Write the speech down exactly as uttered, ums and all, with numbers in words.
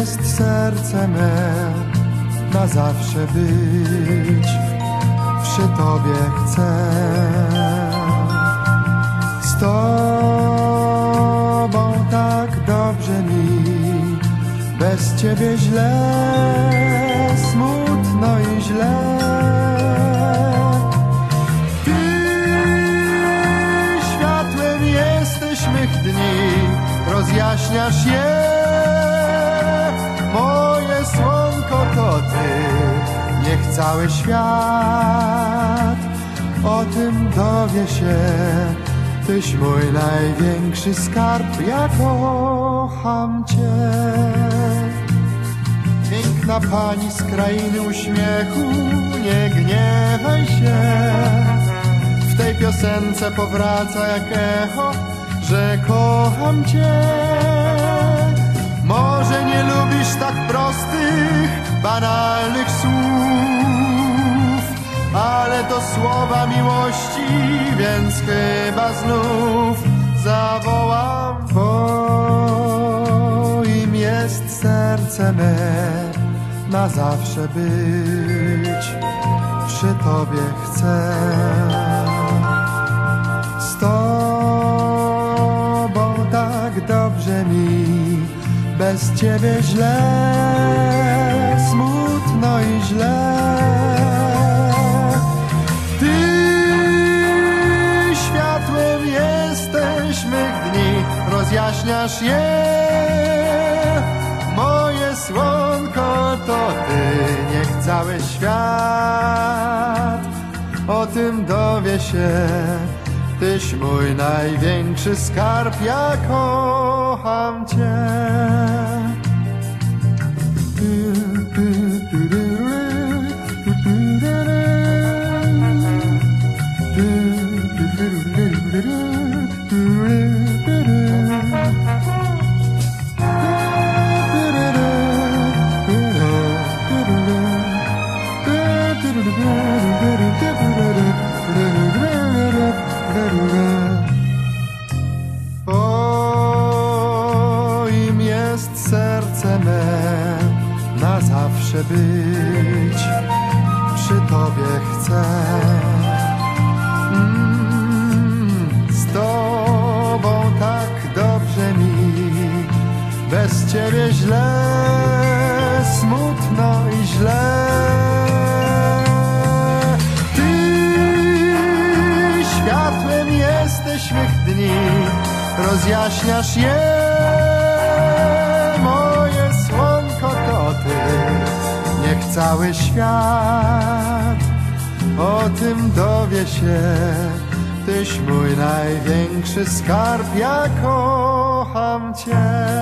jest serce me na zawsze być, przy Tobie chcę, z Tobą tak dobrze mi, bez Ciebie źle, smutno i źle. Rozjaśniasz je, moje słonko, to Ty, niech cały świat o tym dowie się. Tyś mój największy skarb, ja kocham Cię. Piękna pani z krainy uśmiechu, nie gniewaj się. W tej piosence powraca jak echo, że kocham Cię. Może nie lubisz tak prostych, banalnych słów, ale to słowa miłości, więc chyba znów zawołam. Twoim jest serce me na zawsze być, przy Tobie chcę, z dobrze mi, bez Ciebie źle, smutno i źle. Ty światłem jesteś mych dni, rozjaśniasz je, moje słonko, to Ty, niech cały świat o tym dowie się. Tyś mój największy skarb, ja kocham Cię. Twoim jest serce me na zawsze być, przy Tobie chcę, mm, z Tobą tak dobrze mi, bez Ciebie źle, smutno i źle. Dni, rozjaśniasz je, moje słonko, to Ty, niech cały świat o tym dowie się. Tyś mój największy skarb, ja kocham Cię.